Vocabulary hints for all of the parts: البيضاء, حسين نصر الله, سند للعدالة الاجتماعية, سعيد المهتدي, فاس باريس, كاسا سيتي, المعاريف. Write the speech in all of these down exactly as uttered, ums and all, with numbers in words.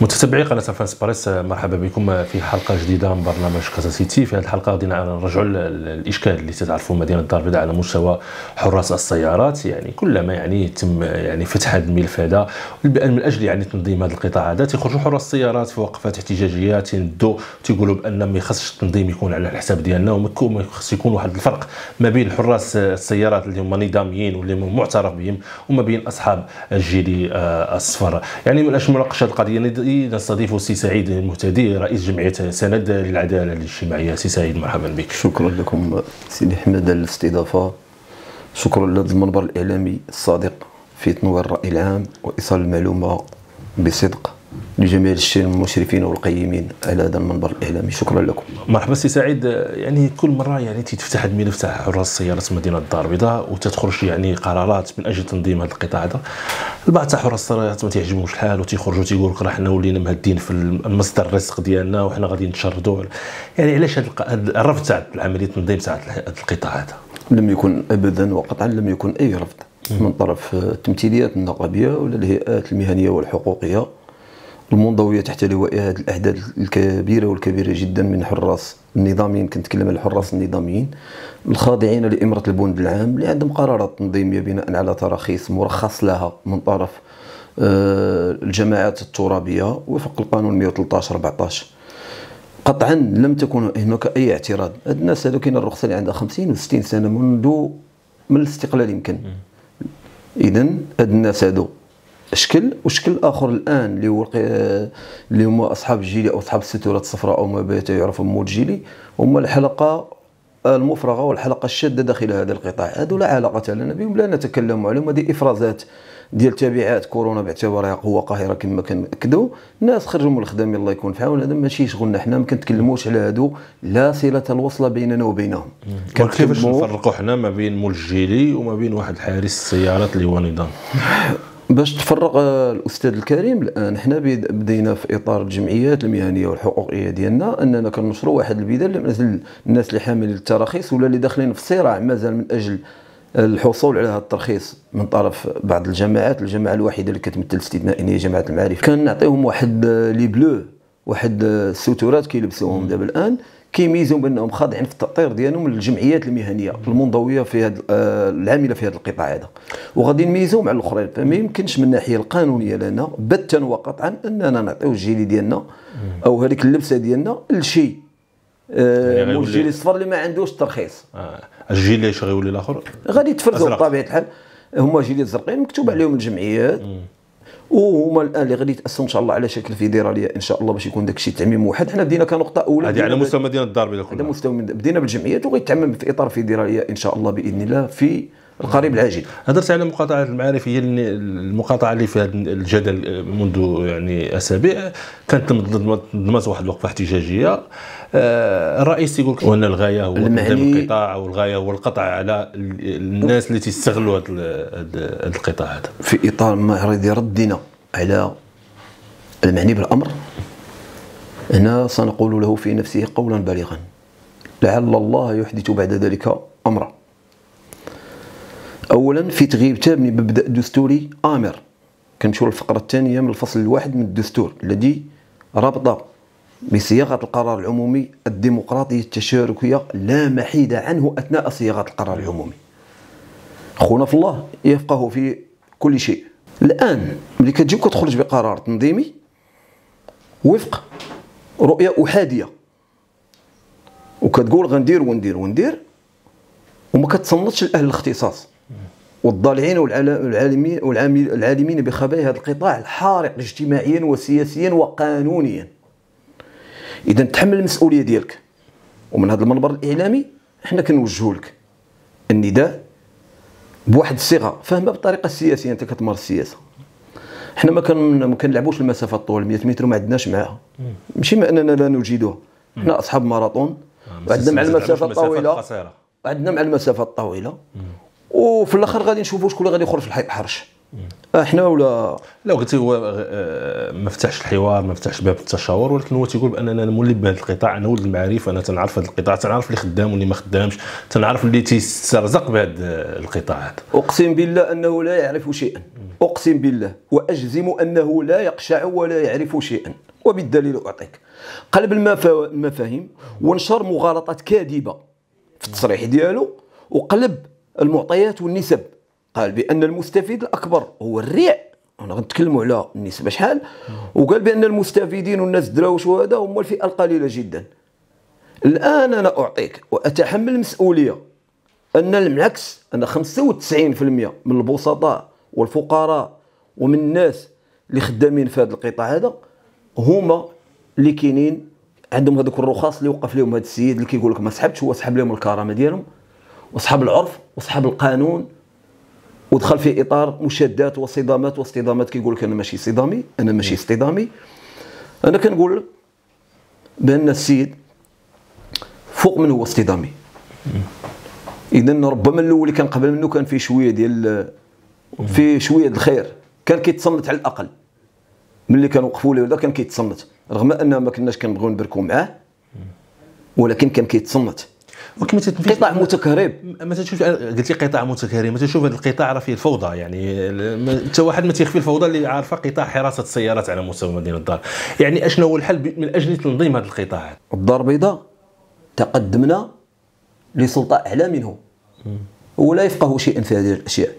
متتبعي قناة فاس باريس، مرحبا بكم في حلقة جديدة من برنامج كاسا سيتي. في هذه الحلقة غادينا نرجعوا للإشكال اللي تتعرفوا مدينة الدار البيضاء على مستوى حراس السيارات. يعني كلما يعني تم يعني فتح هذا الملف هذا من أجل يعني تنظيم هذا القطاع هذا، تيخرجوا حراس السيارات في وقفات احتجاجية، تيندوا تيقولوا بأن ما يخصش التنظيم يكون على الحساب ديالنا، وما خص يكون واحد الفرق ما بين حراس السيارات اللي هما نظاميين واللي معترف بهم وما بين أصحاب الجيل الأصفر. يعني من أجل مناقشة القضية نستضيف السي سعيد المهتدي، رئيس جمعيه سند للعدالة الاجتماعية. سي سعيد، مرحبا بك. شكرا لكم سيدي حماد على الاستضافه، شكرا لهذا المنبر الاعلامي الصادق في تنوير الراي العام وايصال المعلومه بصدق لجميع الشباب المشرفين والقيمين على هذا المنبر الاعلامي، شكرا لكم. مرحبا سي سعيد. يعني كل مره يعني تتفتح الملف تاع حراس السيارات مدينه الدار البيضاء وتتخرج يعني قرارات من اجل تنظيم هذا القطاع هذا، البعض تاع حراس السيارات ما تيعجبهمش الحال وتيخرجوا تيقول لك راه حنا ولينا مهدين في المصدر الرزق ديالنا وحنا غادي نتشردوا. يعني علاش هذا الرفض تاع عمليه تنظيم تاع القطاع هذا؟ لم يكن ابدا وقطعا لم يكن اي رفض من طرف التمثيليات النقابيه ولا الهيئات المهنيه والحقوقيه المنضوية تحت لواء هذه الأحداث الكبيرة والكبيرة جدا من حراس النظاميين، كنتكلم على الحراس النظاميين الخاضعين لإمرة البند العام اللي عندهم قرارات تنظيمية بناء على تراخيص مرخص لها من طرف الجماعات الترابية وفق القانون مئة وثلاطاش أربعطاش. قطعا لم تكن هناك أي اعتراض. هاد الناس هادو كاين الرخصة اللي عندها خمسين وستين سنة منذ من الاستقلال يمكن. إذا هاد الناس هادو شكل وشكل اخر الان اللي هو اللي هما اصحاب الجيلي او اصحاب الستورات الصفراء او ما بات يعرف مول الجيلي، هما الحلقه المفرغه والحلقه الشاده داخل هذا القطاع. هذو لا علاقه لنا بهم، لا نتكلم عليهم، هذه افرازات ديال تبعات كورونا باعتبارها قوه قاهره كما كنأكدوا. الناس خرجوا من الخدام الله يكون في عون، هذا ماشي شغلنا حنا، ما كنتكلموش على هادو، لا صله الوصله بيننا وبينهم. كيفاش نفرقوا حنا ما بين مول الجيلي وما بين واحد حارس السيارات اللي هو نظام؟ باش تفرق الاستاذ الكريم، الان حنا بدينا في اطار الجمعيات المهنيه والحقوقيه ديالنا اننا كننشروا واحد البذل مثل الناس اللي حاملين التراخيص ولا اللي داخلين في صراع مازال من اجل الحصول على هذا الترخيص من طرف بعض الجماعات. الجماعه الوحيده اللي كتمثل الاستثنائيه هي جماعه المعارف، كنعطيهم واحد لي بلو، واحد الستورات كيلبسوهم دابا الان كيميزهم بانهم خاضعين في التأطير ديالهم للجمعيات المهنيه المنضويه في هذا العامله في هذا القطاع هذا، وغادي نميزوهم على الاخرين. فما يمكنش من الناحيه القانونيه لنا بتا وقطعا اننا نعطيو الجيلي ديالنا او هذيك اللبسه ديالنا لشي يعني مول الجيلي الصفر اللي ما عندوش ترخيص. آه. الجيلي اش غيولي الاخر؟ غادي يتفرزوا بطبيعه الحال، هما جيلي الزرقين مكتوب عليهم الجمعيات وهما الان اللي غادي يتاسسوا ان شاء الله على شكل فيدراليه ان شاء الله باش يكون داك الشيء تعميم موحد. حنا بدينا كنقطه اولى هذه على مستوى مدينه الدار البيضاء كلها، على مستوى بدينا بالجمعيات وغيتعمم في اطار فيدراليه ان شاء الله باذن الله في القريب العاجل. هضرت على مقاطعه المعارف، هي المقاطعه اللي في هذا الجدل منذ يعني اسابيع، كانت ضمت واحد الوقفه احتجاجيه. آه الرئيس يقول لك وان الغايه هو تنظيم القطاع والغايه هو القطع على الناس اللي تيستغلوا هذا القطاع هذا. في اطار معرض ردنا على المعني بالامر، هنا سنقول له في نفسه قولا بالغا، لعل الله يحدث بعد ذلك امرا. اولا في تغييب تام لمبدا دستوري امر، كنمشيو للفقره الثانيه من الفصل الواحد من الدستور الذي ربط بصياغه القرار العمومي الديمقراطيه التشاركيه لا محيد عنه اثناء صياغه القرار العمومي. خونا في الله يفقه في كل شيء. الان ملي كتجي كتخرج بقرار تنظيمي وفق رؤيه احاديه وكتقول غندير وندير وندير وما كتصنتش لاهل الاختصاص والضالعين والعالمين والعالمين بخبايا هذا القطاع الحارق اجتماعيا وسياسيا وقانونيا. اذا تحمل المسؤوليه ديالك، ومن هذا المنبر الاعلامي حنا كنوجهوا لك النداء بواحد الصيغه فاهمه بالطريقه السياسيه، انت كتمارس السياسه. حنا ما ما كنلعبوش المسافه الطول مئة متر ما عندناش معاها، ماشي ما اننا لا نجيدوها، حنا اصحاب ماراطون وعندنا مع المسافه الطويله عندنا مع المسافه الطويله وفي الاخر غادي نشوفوا شكون اللي غادي يخرج في الحرش. احنا ولا لا. قلت هو ما فتحش الحوار، ما فتحش باب التشاور، ولكن هو تيقول بان انا مولد بهذا القطاع، انا ولد المعارف، انا تنعرف هذا القطاع، تنعرف اللي خدام واللي ما خدامش، تنعرف اللي تيسترزق بهذا القطاع هذا. اقسم بالله انه لا يعرف شيئا، اقسم بالله واجزم انه لا يقشع ولا يعرف شيئا، وبالدليل اعطيك قلب المفا... المفاهيم ونشر مغالطات كاذبه في التصريح ديالو، وقلب المعطيات والنسب، قال بان المستفيد الاكبر هو الريع، انا غنتكلموا على النسبه شحال، وقال بان المستفيدين والناس الدراوش وهذا هما الفئه القليله جدا. الان انا اعطيك واتحمل المسؤوليه ان العكس، ان خمسة وتسعين بالمئة من البسطاء والفقراء ومن الناس اللي خدامين في هذا القطاع هذا هما اللي كاينين عندهم هذوك الرخص اللي وقف لهم هذا السيد اللي كيقول لك ما سحبتش، هو سحب لهم الكرامه ديالهم وصحب العرف وصحب القانون، ودخل في اطار مشادات وصدامات واصطدامات، كيقول لك انا ماشي صدامي، انا ماشي اصطدامي. انا كنقول بان السيد فوق من هو اصطدامي. اذا ربما الاول اللي كان قبل منه كان فيه شويه ديال فيه شويه ديال الخير، كان كيتصنت على الاقل. ملي كانوا وقفوا له كان كيتصنت، رغم اننا ما كناش كنبغيو نبركوا معاه، ولكن كان كيتصنت. ولكن قطاع متكهرب، ما تشوف قلت لي قطاع متكهرب، ما تشوف هذا القطاع راه فيه الفوضى، يعني حتى واحد ما تيخفي الفوضى اللي عارفه قطاع حراسه السيارات على مستوى مدينه الدار. يعني اشنو هو الحل من اجل تنظيم هذا القطاع؟ الدار البيضاء تقدمنا لسلطه اعلى منه ولا يفقه شيئا في هذه الاشياء.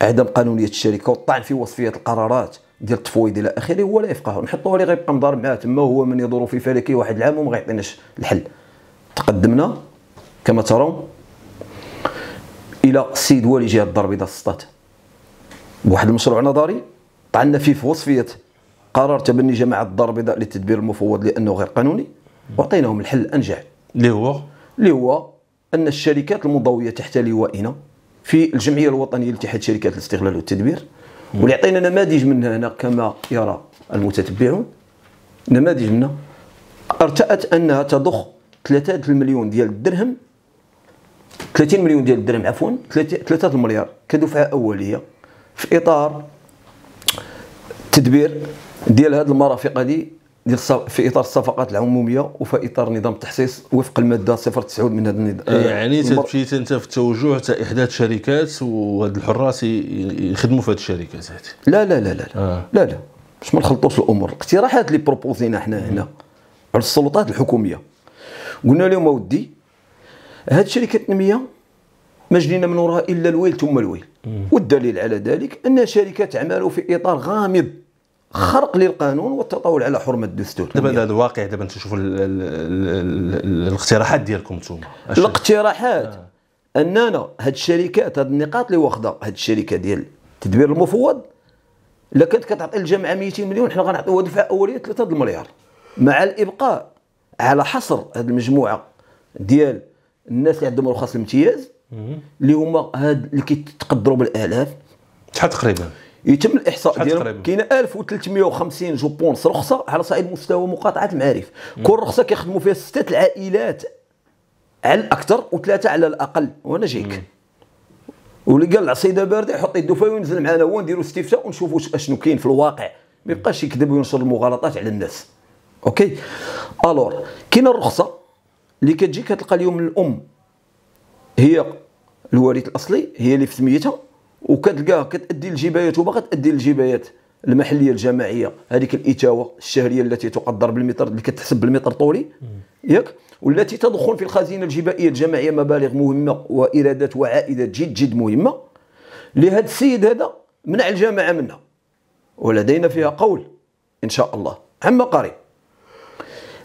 عدم قانونيه الشركه والطعن في وصفيه القرارات ديال التفويض الى اخره هو لا يفقه، نحطوه اللي غيبقى مضارب معاه تما، هو من يدور في فلكي واحد العام وما غيعطيناش الحل. تقدمنا كما ترون الى السيد والي جهه الدار البيضاء السطات بواحد المشروع نظري طعنا فيه في وصفيه قرار تبني جماعه الدار البيضاء للتدبير المفوض لانه غير قانوني، وعطيناهم الحل الانجع اللي هو اللي هو ان الشركات المنضويه تحت لوائنا في الجمعيه الوطنيه لاتحاد شركات الاستغلال والتدبير، واللي عطينا نماذج منها هنا كما يرى المتتبعون، نماذج منها ارتأت انها تضخ ثلاثة المليون ديال الدرهم، ثلاثين مليون ديال الدرهم عفوا، ثلاثة المليار كدفعه اوليه في اطار التدبير ديال هذه المرافق هذه ديال في اطار الصفقات العموميه وفي اطار نظام التحصيص وفق الماده صفر تسعة من هذا النظام. يعني تمشي انت في التوجه تاع احداث شركات وهاد الحراس يخدموا في هاد الشركات هذه. لا لا لا لا آه. لا لا باش ما نخلطوش الامور، الاقتراحات اللي بروبوزينا حنا هنا على السلطات الحكوميه قلنا لهم اودي هاد شركه التنميه ما جينا من وراها الا الويل ثم الويل، والدليل على ذلك انها شركه تعمل في اطار غامض خرق للقانون والتطاول على حرمه الدستور. دابا هذا الواقع، دابا تشوفوا الاقتراحات ديالكم انتم. الاقتراحات آه. اننا هاد الشركات، هاد النقاط اللي واخده هاد الشركه ديال التدبير المفوض، الا كانت كتعطي الجامعه مئتين مليون حنا غنعطيوها دفعه اوليه ثلاثة المليار، مع الابقاء على حصر هاد المجموعه ديال الناس اللي عندهم رخص الامتياز اللي هما هاد اللي كيتقدروا بالالاف. شحال تقريبا؟ يتم الاحصاء ديالهم، كاينه ألف وثلاثمئة وخمسين جوبونس رخصه على صعيد مستوى مقاطعه المعارف، كل رخصه كيخدموا فيها سته العائلات على الاكثر وثلاثه على الاقل. وانا جايك واللي قال العصيده بارده يحط يدو فيها وينزل معنا، هو نديروا استفتاء ونشوفوا اشنو كاين في الواقع، ما يبقاش يكذب وينشر المغالطات على الناس. اوكي الور كاينه الرخصه اللي كتجي كتلقى اليوم الام هي الوارث الاصلي، هي اللي في سميتها، وكتلقاها كتأدي الجبايات وباقا تأدي الجبايات المحليه الجماعيه، هذيك الاتاوه الشهريه التي تقدر بالمتر، اللي كتحسب بالمتر طولي ياك، والتي تدخل في الخزينه الجبائيه الجماعيه مبالغ مهمه وايرادات وعائدات جد جد مهمه. لهذا السيد هذا منع الجماعه منها، ولدينا فيها قول ان شاء الله عما قريب.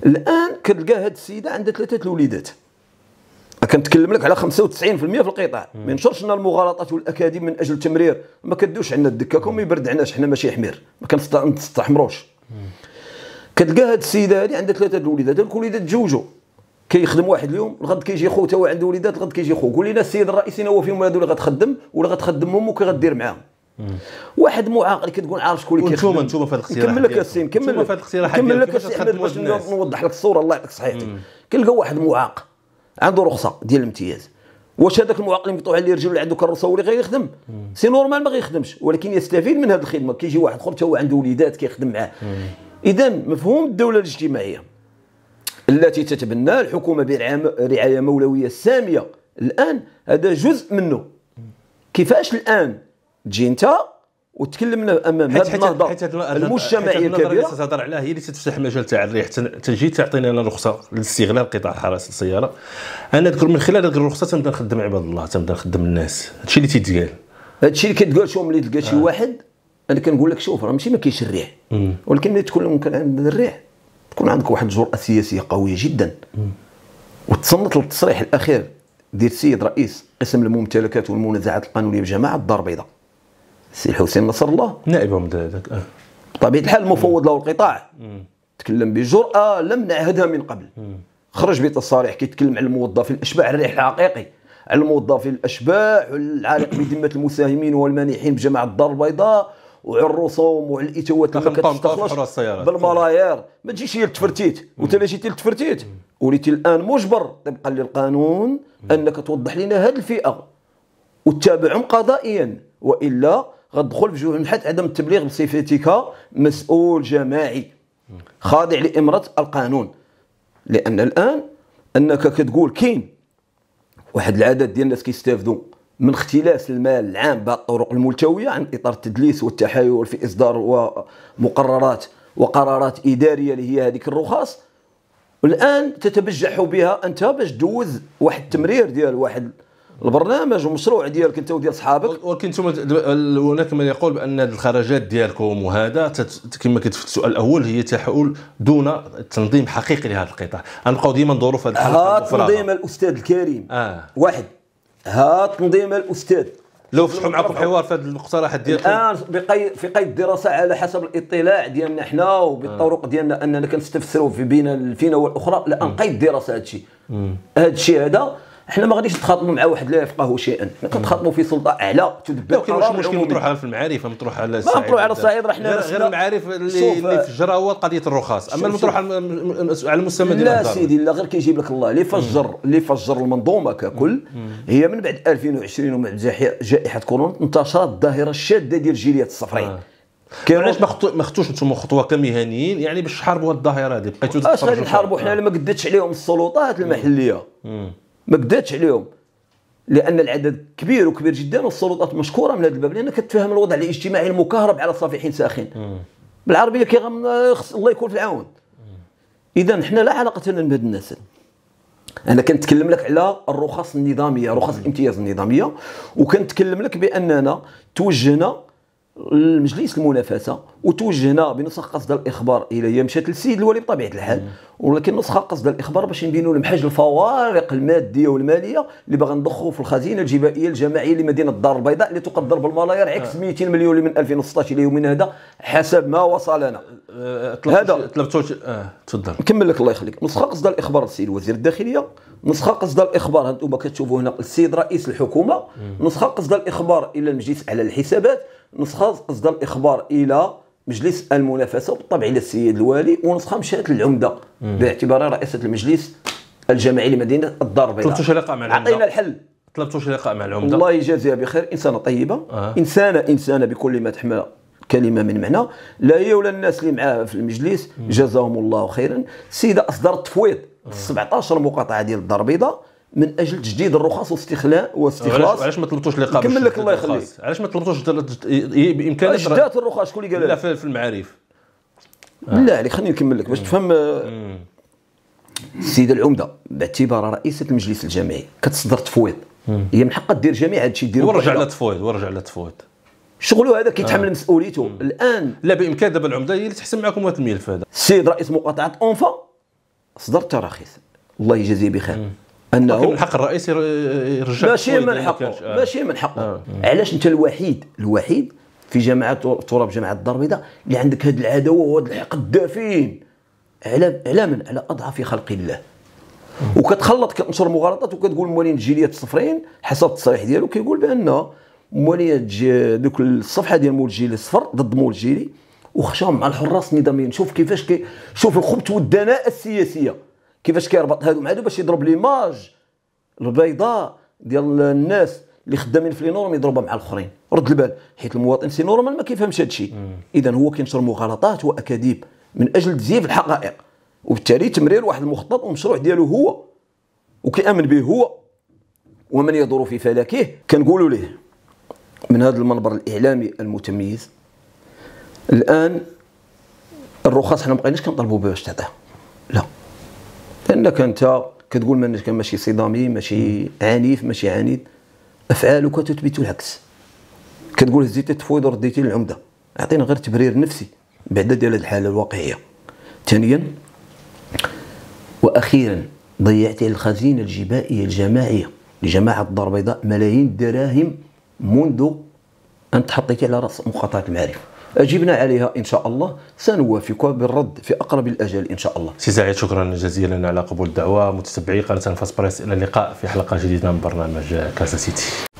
الان كتلقى هذه السيده عندها ثلاثه الوليدات، كنتكلم لك على خمسة وتسعين بالمئة في القطاع، ما ينشرش لنا المغالطات والاكاذيب من اجل التمرير، ما كدوش عندنا الدكاكم، ما يبردعناش، حنا ماشي حمير، ما كنستحمروش. كتلقى هاد السيده هادي عندها ثلاثه الوليدات، هاد الوليدات تزوجوا، كيخدم واحد اليوم، الغد كيجي خوه تا هو عنده وليدات، الغد كيجي خوه، قول لنا السيد الرئيسي هو فيهم هادو اللي غتخدم ولا غتخدم امك وغدير معاهم. واحد معاق اللي كتكون عارف شكون اللي كيخدم. وانتوما انتوما في هاد الاقتراحات، نكمل لك السين، نكمل لك نكمل لك السين باش نوضح لك الصوره الله يعطيك صحيحتك. كنلقى واحد معاق عنده رخصه ديال الامتياز واش هذاك المعاقلين بيطوح عليه رجل اللي عنده كروسه هو اللي غيخدم؟ سي نورمال ما غيخدمش، ولكن يستفيد من هذه الخدمه. كيجي واحد اخر حتى هو عنده وليدات كيخدم معاه. اذا مفهوم الدوله الاجتماعيه التي تتبناها الحكومه برعايه مولويه ساميه الان هذا جزء منه. كيفاش الان تجي انت وتكلمنا امام هذا النهضه المجتمعيه الكبيره اللي تهضر عليها هي اللي تتفتح مجال تاع الريح، تجي تعطينا لنا رخصه لاستغلال قطاع حراسه السياره. انا اذكر من خلال هذيك الرخصه تنبدا نخدم عباد الله، تنبدا نخدم الناس. هادشي اللي تيتقال، هادشي اللي كتقال. شوف ملي تلقى شي واحد، انا كنقول لك شوف راه ماشي ما كاينش الريح، ولكن ملي تكون ممكن عند الريح تكون عندك واحد الجرأه سياسيه قويه جدا، وتصنت للتصريح الاخير ديال السيد رئيس قسم الممتلكات والمنازعات القانونيه بجماعه الدار البيضاء السي حسين نصر الله نائبهم هذاك. اه بطبيعه الحال مفوض له القطاع، تكلم بجرأه لم نعهدها من قبل. مم. خرج بتصاريح كيتكلم على الموظفين الاشباع، على الريح الحقيقي، على الموظفين الاشباع، العالق بذمه المساهمين والمانحين بجماعه الدار البيضاء، وعلى الرسوم وعلى الاتوات اللي كتستخلص بالملايير. ما تجيش هي التفرتيت، وانت اللي جيتي التفرتيت وليتي الان مجبر طبقا للقانون انك توضح لنا هذه الفئه وتتابعهم قضائيا، والا غتدخل في جوج من حد عدم التبليغ بصفتك مسؤول جماعي خاضع لامره القانون. لان الان انك كتقول كاين واحد العدد ديال الناس كيستافدوا من اختلاس المال العام بعض الطرق الملتويه عن اطار التدليس والتحايل في اصدار ومقررات وقرارات اداريه اللي هي هذيك الرخص، والان تتبجح بها انت باش دوز واحد التمرير ديال واحد البرنامج ومشروع ديالك انت وديال صحابك. ولكن انتم هناك من يقول بان الخرجات ديالكم وهذا كما كنت في السؤال الاول هي تحول دون تنظيم حقيقي لهذا القطاع. غنبقاو ديما ندوروا في هذه الحلقه. ها تنظيم الاستاذ الكريم. اه واحد ها تنظيم الاستاذ. لو فتحوا معكم حوار في هذه المقترحات ديالكم الان في قيد الدراسه على حسب الاطلاع ديالنا حنا وبالطرق ديالنا اننا كنستفسروا في بين فينا والاخرى. الان قيد الدراسه هذا الشيء، هذا الشيء هذا حنا ما غاديش نتخاطبوا مع واحد لا يفقه شيئا، حنا كنتخاطبوا في سلطه اعلى تدبر. ولكن واش المشكل مطروح في المعارف، مطروح على الصعيد؟ ما مطروح على الصعيد، راه حنا غير المعارف اللي, اللي فجرها هو قضيه الرخص، اما المطروح على المستمد ديال لا سيدي لا، غير كيجيب لك الله اللي فجر اللي فجر المنظومه ككل. هي من بعد ألفين وعشرين ومن بعد جائحه كورونا انتشرت الظاهره الشاده ديال الجاليات الصفراء. علاش ما خدتوش انتم خطوه كمهنيين يعني باش تحاربوا الظاهره هذه؟ بقيتوا تتفرجوا اش غادي نحاربوا حنا؟ ما قدتش عليهم السلطات المحليه، ما قداتش عليهم، لان العدد كبير وكبير جدا، والسلطات مشكوره من هذا الباب لان كتفهم الوضع الاجتماعي المكهرب على صفيحين ساخن. مم. بالعربيه كيغم الله يكون في العون. اذا حنا لا علاقه لنا بهاد الناس. انا كنتكلم لك على الرخص النظاميه، رخص الامتياز النظاميه، وكنتكلم لك باننا توجهنا لمجلس المنافسه وتوجهنا بنسخ قصد الاخبار الى هي مشات للسيد الولي بطبيعه الحال، ولكن نسخه قصد الاخبار باش نبينوا لهم حجم الفوارق الماديه والماليه اللي باغا ندخلوا في الخزينه الجبائيه الجماعيه لمدينه الدار البيضاء اللي تقدر بالملايير عكس مئتين مليون اللي من ألفين وستطاش الى يومنا هذا حسب ما وصلنا. هذا طلبتو. اه تفضل نكمل لك الله يخليك. نسخه قصد الاخبار للسيد وزير الداخليه، نسخه قصد الاخبار هانتوما كتشوفوا هنا السيد رئيس الحكومه، نسخه قصد الاخبار الى المجلس على الحسابات، نسخه قصد الاخبار الى مجلس المنافسه بالطبع الى السيد الوالي، ونسخه مشات للعمده باعتبارها رئيسه المجلس الجماعي لمدينه الدار البيضاء. طلبتوا شي لقاء مع العمده؟ عطينا الحل. طلبتوا شي لقاء مع العمده؟ الله يجازيها بخير، انسانه طيبه. آه. انسانه انسانه بكل ما تحمل كلمه من معنى، لا هي ولا الناس اللي معاها في المجلس جزاهم الله خيرا. السيده اصدرت تفويض آه. سبعطاش مقاطعه ديال الدار البيضاء من اجل تجديد الرخص واستخلاء واستخلاص. علاش ما طلبتوش لقاء؟ نكمل لك الله يخليك. علاش ما طلبتوش بامكانك جدات الرخص؟ شكون اللي قال لك؟ لا في المعارف. آه. لا عليك خليني نكمل لك باش تفهم. السيده العمده باعتبارها رئيسه المجلس الجماعي كتصدر تفويض، هي من حقها دير جميع هادشي ديرو ورجع لها تفويض ورجع لها تفويض شغله هذا كيتحمل آه. مسؤوليته. مم. الان لا بامكان دابا العمده هي اللي تحسم معكم هذا الملف هذا. السيد رئيس مقاطعه اونفا صدر تراخيص الله يجازيه بخير. مم. انه من حق الرئيس يرجع ماشي من حقه آه. ماشي من حقه آه. علاش انت الوحيد الوحيد في جماعه تراب جماعه الدار البيضاء اللي عندك هذه العداوه وهذا الحقد دافين على على من؟ على اضعف خلق الله. آه. وكتخلط كتنشر مغالطات وكتقول موالين الجاليات الصفرين حسب التصريح ديالو كيقول بان موالين دوك الصفحه ديال مول الجيلي الصفر ضد مول الجيلي وخشاهم مع الحراس النظاميين. شوف كيفاش كي شوف الخبث والدناءه السياسيه كيفاش كيربط هادو مع هادو باش يضرب ليماج البيضاء ديال الناس اللي خدامين في لي نورم يضربوا مع الاخرين. رد البال، حيت المواطن سي نورمال ما كيفهمش هذا الشيء. اذا هو كينشر مغالطات واكاذيب من اجل تزييف الحقائق، وبالتالي تمرير واحد المخطط ومشروع ديالو هو وكيامن به هو ومن يدور في فلكه. كنقولوا ليه من هذا المنبر الاعلامي المتميز، الان الرخص حنا ما بقيناش كنطلبوا بها باش تعطيها، لا، لانك انت كتقول ماشي صدامي، ماشي عنيف، ماشي عنيد، افعالك تثبت العكس. كتقول هزيتي التفويض ورديتي للعمده، اعطينا غير تبرير نفسي بعدا ديال هذه الحاله الواقعيه. ثانيا واخيرا، ضيعتي الخزينه الجبائيه الجماعيه لجماعه الدار البيضاء ملايين الدراهم منذ ان تحطيتي على راس مخاطره المعارف. اجبنا عليها ان شاء الله، سنوافق بالرد في اقرب الاجال ان شاء الله. سي سعيد، شكرا جزيلا على قبول الدعوه. متتبعي قناه فاس باريس، الى اللقاء في حلقه جديده من برنامج كاسا سيتي.